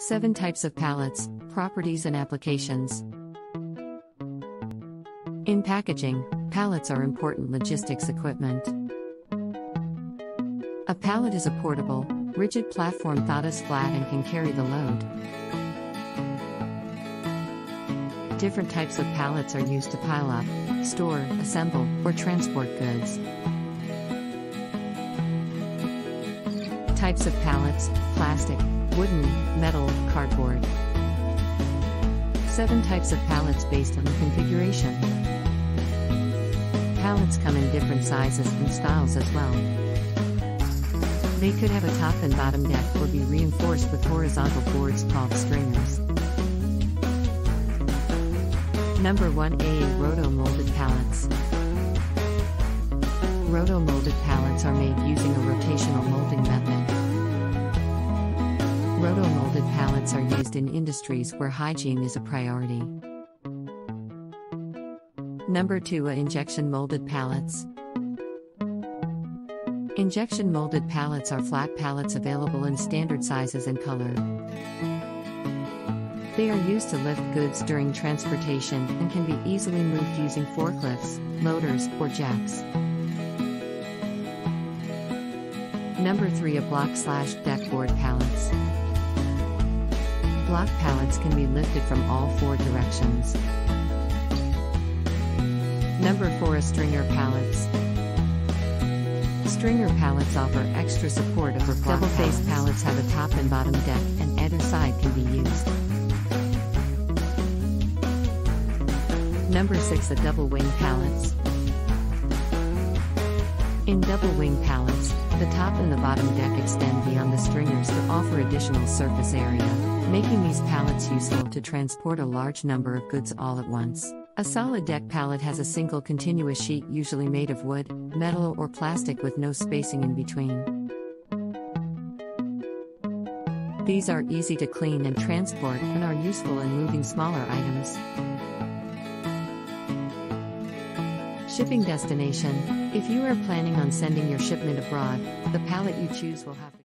7 types of pallets, properties and applications. In packaging, pallets are important logistics equipment. A pallet is a portable, rigid platform that is flat and can carry the load. Different types of pallets are used to pile up, store, assemble, or transport goods. Types of pallets: plastic, wooden, metal, cardboard. 7 types of pallets based on the configuration. Pallets come in different sizes and styles as well. They could have a top and bottom deck or be reinforced with horizontal boards called stringers. Number 1A, roto-molded pallets. Roto-molded pallets are made using a rotational molding method. Roto-molded pallets are used in industries where hygiene is a priority. Number 2A, injection molded pallets. Injection molded pallets are flat pallets available in standard sizes and color. They are used to lift goods during transportation and can be easily moved using forklifts, loaders, or jacks. Number 3, a block/deck board pallets. Block pallets can be lifted from all 4 directions. Number 4, a stringer pallets. Stringer pallets offer extra support over block pallets. Double-faced pallets have a top and bottom deck, and either side can be used. Number 6, a double-wing pallets. In double-wing pallets, the top and the bottom deck extend beyond the stringers to offer additional surface area, making these pallets useful to transport a large number of goods all at once. A solid deck pallet has a single continuous sheet usually made of wood, metal or plastic with no spacing in between. These are easy to clean and transport and are useful in moving smaller items. Shipping destination: if you are planning on sending your shipment abroad, the pallet you choose will have